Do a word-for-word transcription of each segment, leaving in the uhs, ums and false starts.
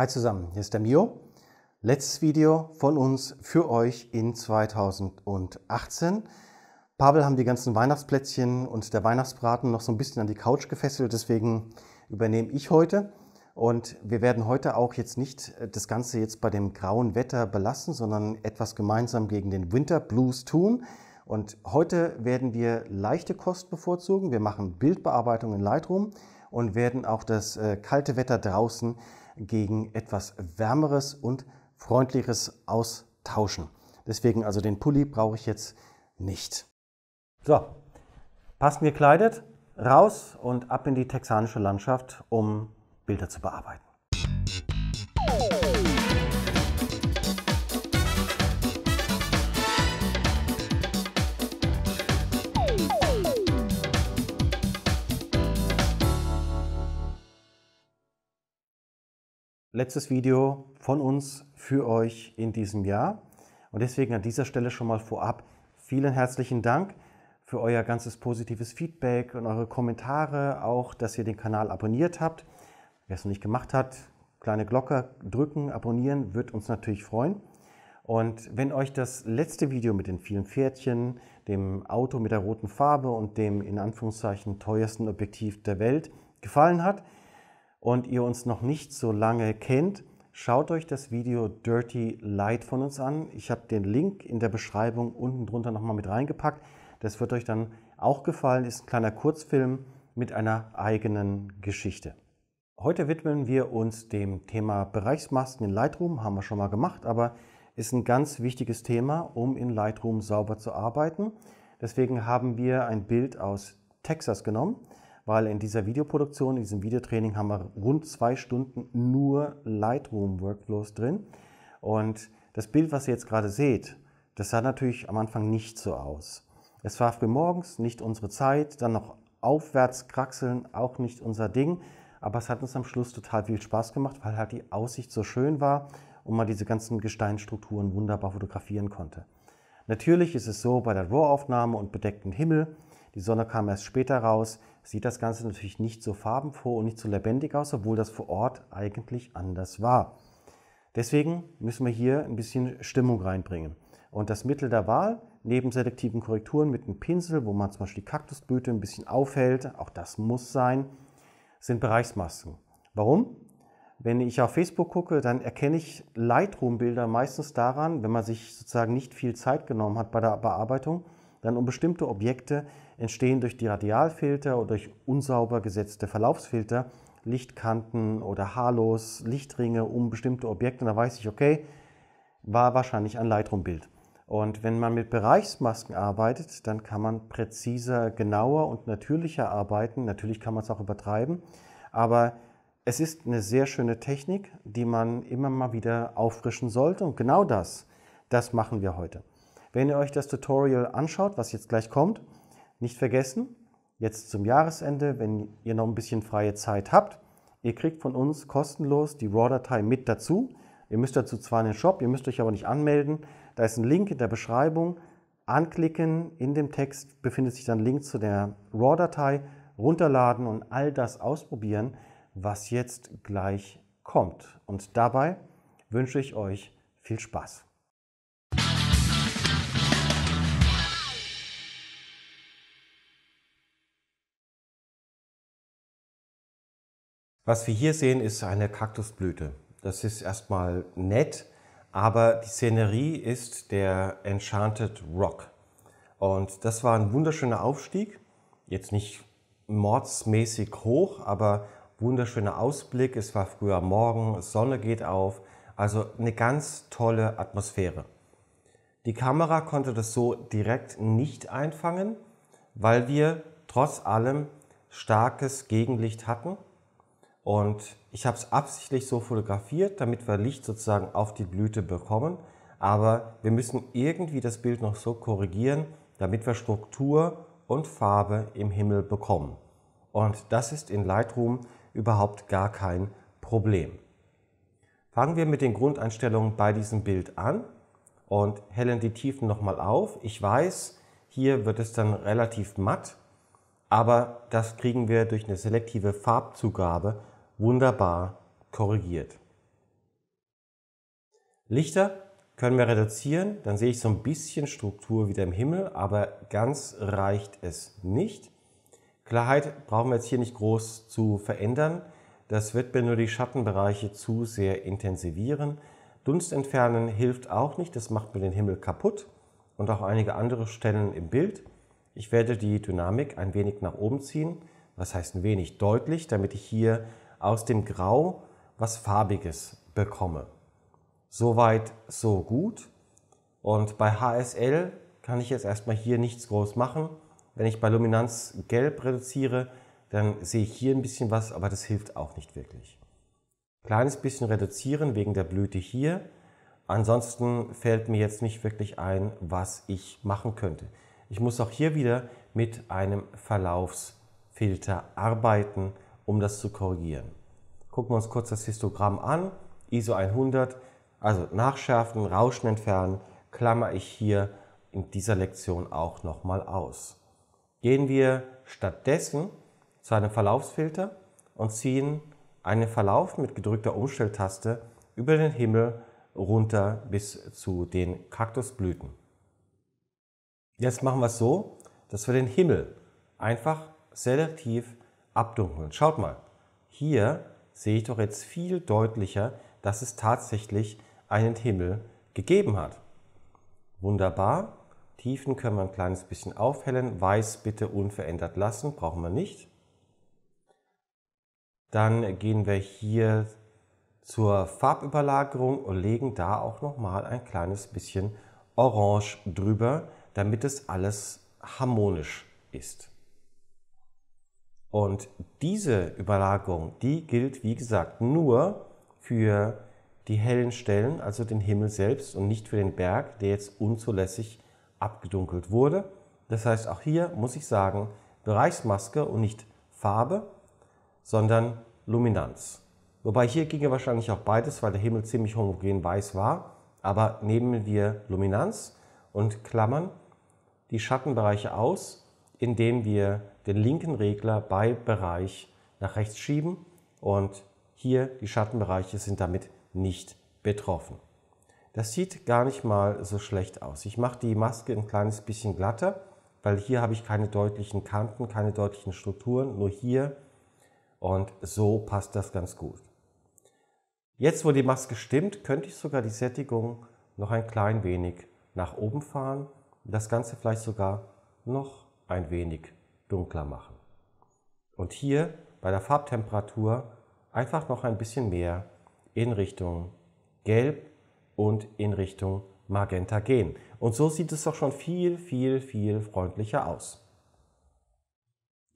Hi zusammen, hier ist der Mio. Letztes Video von uns für euch in zweitausendachtzehn. Pavel haben die ganzen Weihnachtsplätzchen und der Weihnachtsbraten noch so ein bisschen an die Couch gefesselt, deswegen übernehme ich heute. Und wir werden heute auch jetzt nicht das Ganze jetzt bei dem grauen Wetter belassen, sondern etwas gemeinsam gegen den Winter Blues tun. Und heute werden wir leichte Kost bevorzugen. Wir machen Bildbearbeitung in Lightroom und werden auch das äh, kalte Wetter draußen gegen etwas Wärmeres und Freundlicheres austauschen. Deswegen also den Pulli brauche ich jetzt nicht. So, passend gekleidet, raus und ab in die texanische Landschaft, um Bilder zu bearbeiten. Letztes Video von uns für euch in diesem Jahr und deswegen an dieser Stelle schon mal vorab vielen herzlichen Dank für euer ganzes positives Feedback und eure Kommentare, auch dass ihr den Kanal abonniert habt. Wer es noch nicht gemacht hat, kleine Glocke drücken, abonnieren, wird uns natürlich freuen. Und wenn euch das letzte Video mit den vielen Pferdchen, dem Auto mit der roten Farbe und dem in Anführungszeichen teuersten Objektiv der Welt gefallen hat, und ihr uns noch nicht so lange kennt, schaut euch das Video Dirty Light von uns an. Ich habe den Link in der Beschreibung unten drunter nochmal mit reingepackt. Das wird euch dann auch gefallen. Ist ein kleiner Kurzfilm mit einer eigenen Geschichte. Heute widmen wir uns dem Thema Bereichsmasken in Lightroom. Haben wir schon mal gemacht, aber ist ein ganz wichtiges Thema, um in Lightroom sauber zu arbeiten. Deswegen haben wir ein Bild aus Texas genommen, weil in dieser Videoproduktion, in diesem Videotraining haben wir rund zwei Stunden nur Lightroom-Workflows drin. Und das Bild, was ihr jetzt gerade seht, das sah natürlich am Anfang nicht so aus. Es war früh morgens, nicht unsere Zeit, dann noch aufwärts kraxeln, auch nicht unser Ding. Aber es hat uns am Schluss total viel Spaß gemacht, weil halt die Aussicht so schön war und man diese ganzen Gesteinsstrukturen wunderbar fotografieren konnte. Natürlich ist es so bei der RAW-Aufnahme und bedeckten Himmel, die Sonne kam erst später raus, sieht das Ganze natürlich nicht so farbenfroh und nicht so lebendig aus, obwohl das vor Ort eigentlich anders war. Deswegen müssen wir hier ein bisschen Stimmung reinbringen. Und das Mittel der Wahl, neben selektiven Korrekturen mit einem Pinsel, wo man zum Beispiel die Kaktusblüte ein bisschen aufhält, auch das muss sein, sind Bereichsmasken. Warum? Wenn ich auf Facebook gucke, dann erkenne ich Lightroom-Bilder meistens daran, wenn man sich sozusagen nicht viel Zeit genommen hat bei der Bearbeitung, dann um bestimmte Objekte entstehen durch die Radialfilter oder durch unsauber gesetzte Verlaufsfilter Lichtkanten oder Halos, Lichtringe um bestimmte Objekte. Und da weiß ich, okay, war wahrscheinlich ein Lightroom-Bild. Und wenn man mit Bereichsmasken arbeitet, dann kann man präziser, genauer und natürlicher arbeiten. Natürlich kann man es auch übertreiben, aber es ist eine sehr schöne Technik, die man immer mal wieder auffrischen sollte. Und genau das, das machen wir heute. Wenn ihr euch das Tutorial anschaut, was jetzt gleich kommt, nicht vergessen, jetzt zum Jahresende, wenn ihr noch ein bisschen freie Zeit habt, ihr kriegt von uns kostenlos die RAW-Datei mit dazu. Ihr müsst dazu zwar in den Shop, ihr müsst euch aber nicht anmelden. Da ist ein Link in der Beschreibung. Anklicken, in dem Text befindet sich dann ein Link zu der RAW-Datei. Runterladen und all das ausprobieren, was jetzt gleich kommt. Und dabei wünsche ich euch viel Spaß. Was wir hier sehen, ist eine Kaktusblüte. Das ist erstmal nett, aber die Szenerie ist der Enchanted Rock. Und das war ein wunderschöner Aufstieg, jetzt nicht mordsmäßig hoch, aber wunderschöner Ausblick. Es war früher Morgen, Sonne geht auf, also eine ganz tolle Atmosphäre. Die Kamera konnte das so direkt nicht einfangen, weil wir trotz allem starkes Gegenlicht hatten. Und ich habe es absichtlich so fotografiert, damit wir Licht sozusagen auf die Blüte bekommen. Aber wir müssen irgendwie das Bild noch so korrigieren, damit wir Struktur und Farbe im Himmel bekommen. Und das ist in Lightroom überhaupt gar kein Problem. Fangen wir mit den Grundeinstellungen bei diesem Bild an und hellen die Tiefen nochmal auf. Ich weiß, hier wird es dann relativ matt, aber das kriegen wir durch eine selektive Farbzugabe wunderbar korrigiert. Lichter können wir reduzieren, dann sehe ich so ein bisschen Struktur wieder im Himmel, aber ganz reicht es nicht. Klarheit brauchen wir jetzt hier nicht groß zu verändern, das wird mir nur die Schattenbereiche zu sehr intensivieren. Dunst entfernen hilft auch nicht, das macht mir den Himmel kaputt und auch einige andere Stellen im Bild. Ich werde die Dynamik ein wenig nach oben ziehen, was heißt ein wenig deutlich, damit ich hier aus dem Grau was Farbiges bekomme. Soweit, so gut. Und bei H S L kann ich jetzt erstmal hier nichts groß machen. Wenn ich bei Luminanz gelb reduziere, dann sehe ich hier ein bisschen was, aber das hilft auch nicht wirklich. Kleines bisschen reduzieren wegen der Blüte hier. Ansonsten fällt mir jetzt nicht wirklich ein, was ich machen könnte. Ich muss auch hier wieder mit einem Verlaufsfilter arbeiten, um das zu korrigieren. Gucken wir uns kurz das Histogramm an. I S O hundert. Also nachschärfen, Rauschen entfernen, klammer ich hier in dieser Lektion auch nochmal aus. Gehen wir stattdessen zu einem Verlaufsfilter und ziehen einen Verlauf mit gedrückter Umstelltaste über den Himmel runter bis zu den Kaktusblüten. Jetzt machen wir es so, dass wir den Himmel einfach selektiv abdunkeln. Schaut mal, hier sehe ich doch jetzt viel deutlicher, dass es tatsächlich einen Himmel gegeben hat. Wunderbar. Tiefen können wir ein kleines bisschen aufhellen. Weiß bitte unverändert lassen, brauchen wir nicht. Dann gehen wir hier zur Farbüberlagerung und legen da auch nochmal ein kleines bisschen Orange drüber, damit es alles harmonisch ist. Und diese Überlagerung, die gilt wie gesagt nur für die hellen Stellen, also den Himmel selbst und nicht für den Berg, der jetzt unzulässig abgedunkelt wurde. Das heißt, auch hier muss ich sagen, Bereichsmaske und nicht Farbe, sondern Luminanz. Wobei hier ginge wahrscheinlich auch beides, weil der Himmel ziemlich homogen weiß war. Aber nehmen wir Luminanz und klammern die Schattenbereiche aus, indem wir den linken Regler bei Bereich nach rechts schieben und hier, die Schattenbereiche sind damit nicht betroffen. Das sieht gar nicht mal so schlecht aus. Ich mache die Maske ein kleines bisschen glatter, weil hier habe ich keine deutlichen Kanten, keine deutlichen Strukturen, nur hier. Und so passt das ganz gut. Jetzt, wo die Maske stimmt, könnte ich sogar die Sättigung noch ein klein wenig nach oben fahren. Das Ganze vielleicht sogar noch ein wenig dunkler machen. Und hier bei der Farbtemperatur einfach noch ein bisschen mehr in Richtung Gelb und in Richtung Magenta gehen. Und so sieht es doch schon viel, viel, viel freundlicher aus.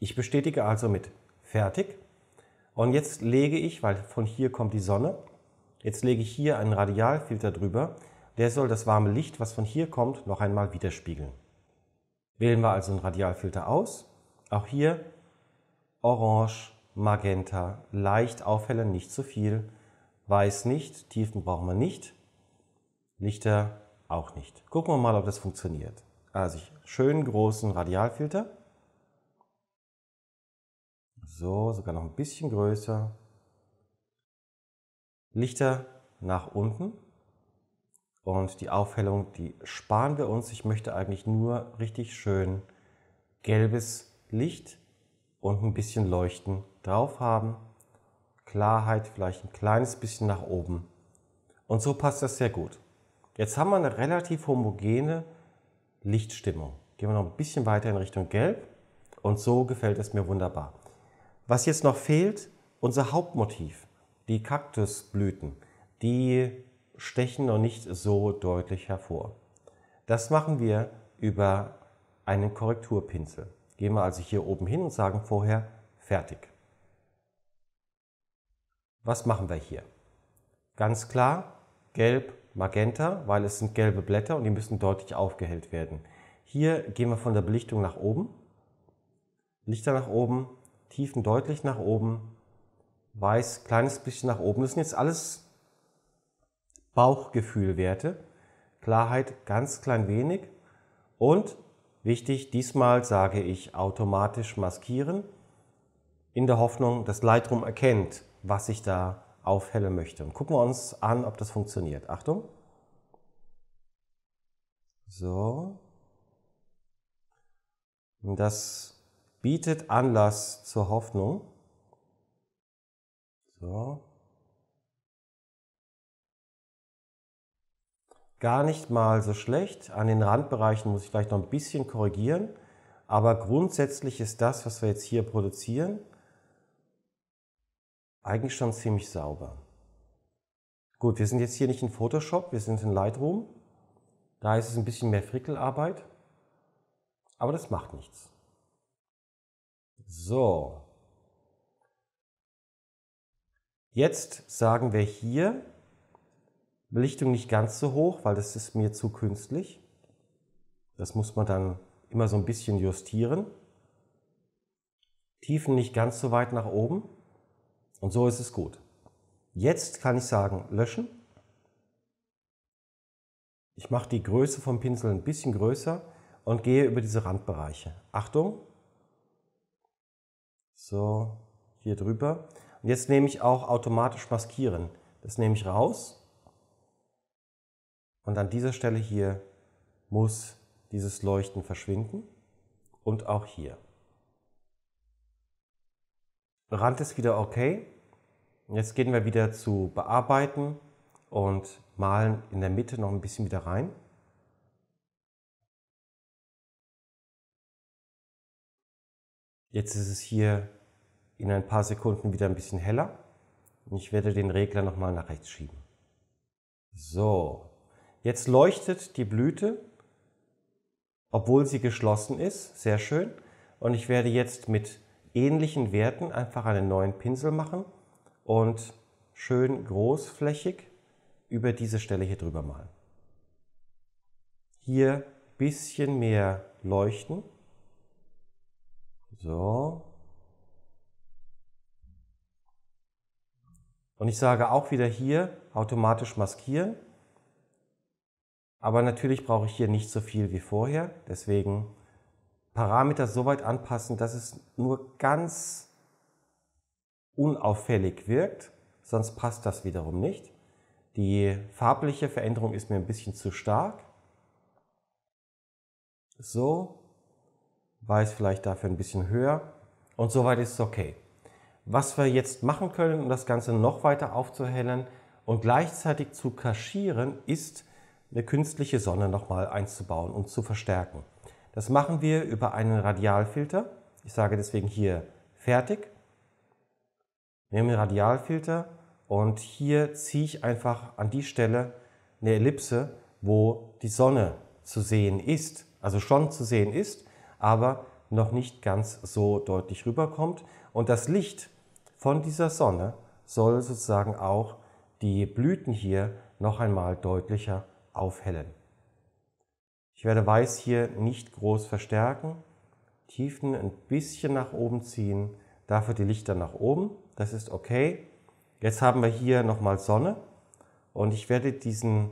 Ich bestätige also mit Fertig. Und jetzt lege ich, weil von hier kommt die Sonne, jetzt lege ich hier einen Radialfilter drüber. Der soll das warme Licht, was von hier kommt, noch einmal widerspiegeln. Wählen wir also einen Radialfilter aus. Auch hier Orange, Magenta, leicht aufhellen, nicht zu viel, Weiß nicht, Tiefen brauchen wir nicht, Lichter auch nicht. Gucken wir mal, ob das funktioniert. Also schönen großen Radialfilter, so, sogar noch ein bisschen größer, Lichter nach unten und die Aufhellung, die sparen wir uns. Ich möchte eigentlich nur richtig schön gelbes Licht und ein bisschen Leuchten drauf haben, Klarheit vielleicht ein kleines bisschen nach oben und so passt das sehr gut. Jetzt haben wir eine relativ homogene Lichtstimmung. Gehen wir noch ein bisschen weiter in Richtung Gelb und so gefällt es mir wunderbar. Was jetzt noch fehlt, unser Hauptmotiv, die Kaktusblüten, die stechen noch nicht so deutlich hervor. Das machen wir über einen Korrekturpinsel. Gehen wir also hier oben hin und sagen vorher fertig. Was machen wir hier? Ganz klar Gelb, Magenta, weil es sind gelbe Blätter und die müssen deutlich aufgehellt werden. Hier gehen wir von der Belichtung nach oben, Lichter nach oben, Tiefen deutlich nach oben, Weiß kleines bisschen nach oben. Das sind jetzt alles Bauchgefühlwerte, Klarheit ganz klein wenig und wichtig, diesmal sage ich automatisch maskieren, in der Hoffnung, dass Lightroom erkennt, was ich da aufhellen möchte. Und gucken wir uns an, ob das funktioniert. Achtung! So. Und das bietet Anlass zur Hoffnung. So. Gar nicht mal so schlecht. An den Randbereichen muss ich vielleicht noch ein bisschen korrigieren. Aber grundsätzlich ist das, was wir jetzt hier produzieren, eigentlich schon ziemlich sauber. Gut, wir sind jetzt hier nicht in Photoshop, wir sind in Lightroom. Da ist es ein bisschen mehr Frickelarbeit. Aber das macht nichts. So. Jetzt sagen wir hier, Belichtung nicht ganz so hoch, weil das ist mir zu künstlich. Das muss man dann immer so ein bisschen justieren. Tiefen nicht ganz so weit nach oben. Und so ist es gut. Jetzt kann ich sagen, löschen. Ich mache die Größe vom Pinsel ein bisschen größer und gehe über diese Randbereiche. Achtung. So, hier drüber. Und jetzt nehme ich auch automatisch maskieren. Das nehme ich raus. Und an dieser Stelle hier muss dieses Leuchten verschwinden. Und auch hier. Rand ist wieder okay. Jetzt gehen wir wieder zu Bearbeiten und malen in der Mitte noch ein bisschen wieder rein. Jetzt ist es hier in ein paar Sekunden wieder ein bisschen heller. Und ich werde den Regler nochmal nach rechts schieben. So, jetzt leuchtet die Blüte, obwohl sie geschlossen ist. Sehr schön. Und ich werde jetzt mit ähnlichen Werten einfach einen neuen Pinsel machen und schön großflächig über diese Stelle hier drüber malen. Hier ein bisschen mehr leuchten. So. Und ich sage auch wieder hier automatisch maskieren. Aber natürlich brauche ich hier nicht so viel wie vorher. Deswegen Parameter so weit anpassen, dass es nur ganz unauffällig wirkt, sonst passt das wiederum nicht. Die farbliche Veränderung ist mir ein bisschen zu stark. So, weiß vielleicht dafür ein bisschen höher und soweit ist es okay. Was wir jetzt machen können, um das Ganze noch weiter aufzuhellen und gleichzeitig zu kaschieren, ist eine künstliche Sonne nochmal einzubauen und zu verstärken. Das machen wir über einen Radialfilter. Ich sage deswegen hier fertig. Nehme den Radialfilter und hier ziehe ich einfach an die Stelle eine Ellipse, wo die Sonne zu sehen ist, also schon zu sehen ist, aber noch nicht ganz so deutlich rüberkommt. Und das Licht von dieser Sonne soll sozusagen auch die Blüten hier noch einmal deutlicher aufhellen. Ich werde Weiß hier nicht groß verstärken, Tiefen ein bisschen nach oben ziehen, dafür die Lichter nach oben. Das ist okay. Jetzt haben wir hier nochmal Sonne und ich werde diesen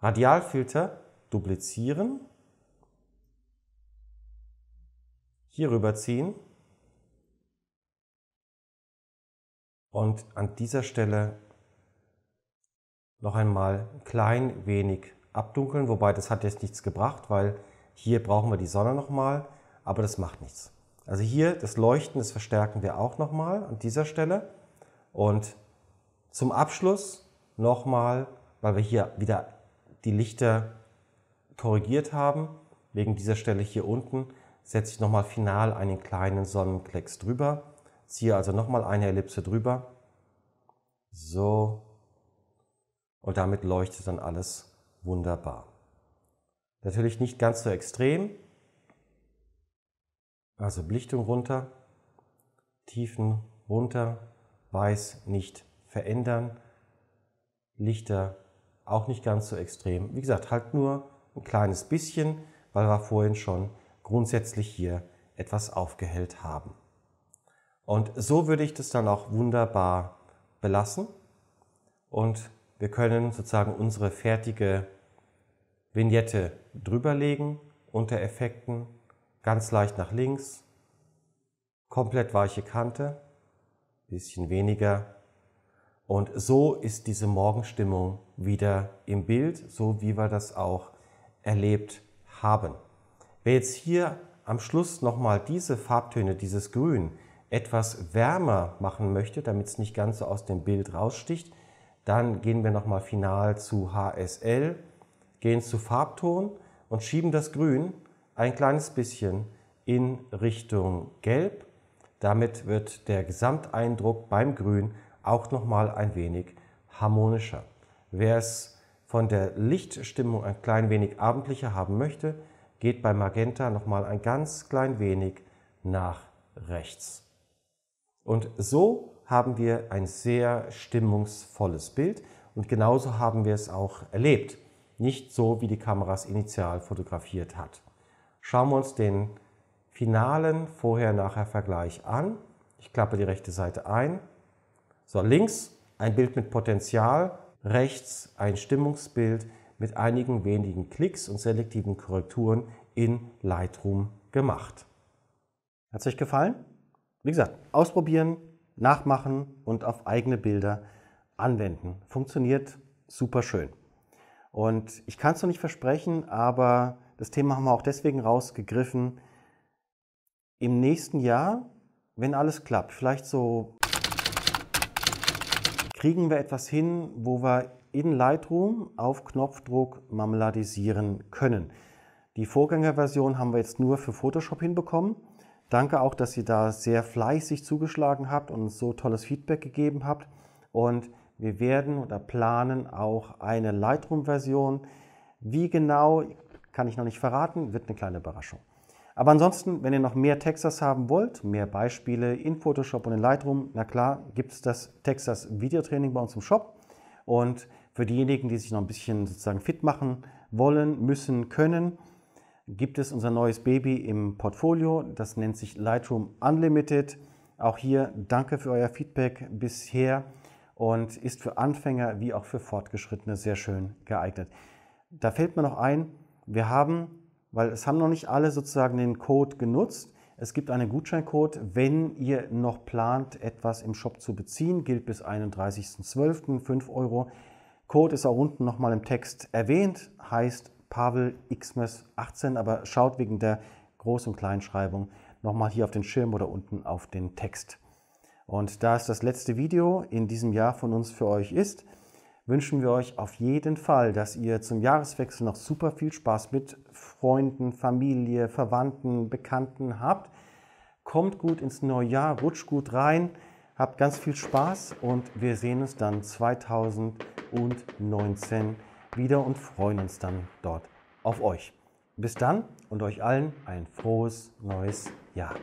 Radialfilter duplizieren, hier rüberziehen und an dieser Stelle noch einmal ein klein wenig abdunkeln, wobei das hat jetzt nichts gebracht, weil hier brauchen wir die Sonne nochmal, aber das macht nichts. Also hier das Leuchten, das verstärken wir auch nochmal an dieser Stelle. Und zum Abschluss nochmal, weil wir hier wieder die Lichter korrigiert haben, wegen dieser Stelle hier unten, setze ich nochmal final einen kleinen Sonnenklecks drüber, ziehe also nochmal eine Ellipse drüber. So. Und damit leuchtet dann alles wunderbar. Natürlich nicht ganz so extrem. Also Belichtung runter, Tiefen runter, Weiß nicht verändern, Lichter auch nicht ganz so extrem. Wie gesagt, halt nur ein kleines bisschen, weil wir vorhin schon grundsätzlich hier etwas aufgehellt haben. Und so würde ich das dann auch wunderbar belassen. Und wir können sozusagen unsere fertige Vignette drüberlegen unter Effekten. Ganz leicht nach links, komplett weiche Kante, bisschen weniger. Und so ist diese Morgenstimmung wieder im Bild, so wie wir das auch erlebt haben. Wer jetzt hier am Schluss nochmal diese Farbtöne, dieses Grün, etwas wärmer machen möchte, damit es nicht ganz so aus dem Bild raussticht, dann gehen wir nochmal final zu H S L, gehen zu Farbton und schieben das Grün ein kleines bisschen in Richtung Gelb. Damit wird der Gesamteindruck beim Grün auch nochmal ein wenig harmonischer. Wer es von der Lichtstimmung ein klein wenig abendlicher haben möchte, geht bei Magenta nochmal ein ganz klein wenig nach rechts. Und so haben wir ein sehr stimmungsvolles Bild und genauso haben wir es auch erlebt. Nicht so, wie die Kamera es initial fotografiert hat. Schauen wir uns den finalen Vorher-Nachher-Vergleich an. Ich klappe die rechte Seite ein. So, links ein Bild mit Potenzial, rechts ein Stimmungsbild mit einigen wenigen Klicks und selektiven Korrekturen in Lightroom gemacht. Hat es euch gefallen? Wie gesagt, ausprobieren, nachmachen und auf eigene Bilder anwenden. Funktioniert super schön. Und ich kann es noch nicht versprechen, aber das Thema haben wir auch deswegen rausgegriffen. Im nächsten Jahr, wenn alles klappt, vielleicht so kriegen wir etwas hin, wo wir in Lightroom auf Knopfdruck marmeladisieren können. Die Vorgängerversion haben wir jetzt nur für Photoshop hinbekommen. Danke auch, dass ihr da sehr fleißig zugeschlagen habt und uns so tolles Feedback gegeben habt. Und wir werden oder planen auch eine Lightroom-Version. Wie genau, kann ich noch nicht verraten, wird eine kleine Überraschung. Aber ansonsten, wenn ihr noch mehr Texas haben wollt, mehr Beispiele in Photoshop und in Lightroom, na klar, gibt es das Texas-Videotraining bei uns im Shop. Und für diejenigen, die sich noch ein bisschen sozusagen fit machen wollen, müssen, können, gibt es unser neues Baby im Portfolio. Das nennt sich Lightroom Unlimited. Auch hier danke für euer Feedback bisher und ist für Anfänger wie auch für Fortgeschrittene sehr schön geeignet. Da fällt mir noch ein, wir haben, weil es haben noch nicht alle sozusagen den Code genutzt, es gibt einen Gutscheincode, wenn ihr noch plant, etwas im Shop zu beziehen, gilt bis einunddreißigsten zwölften fünf Euro. Code ist auch unten nochmal im Text erwähnt, heißt Pavel Xmas achtzehn, aber schaut wegen der Groß- und Kleinschreibung nochmal hier auf den Schirm oder unten auf den Text. Und da es das letzte Video in diesem Jahr von uns für euch ist, wünschen wir euch auf jeden Fall, dass ihr zum Jahreswechsel noch super viel Spaß mit Freunden, Familie, Verwandten, Bekannten habt. Kommt gut ins neue Jahr, rutscht gut rein, habt ganz viel Spaß und wir sehen uns dann zweitausendneunzehn wieder und freuen uns dann dort auf euch. Bis dann und euch allen ein frohes neues Jahr.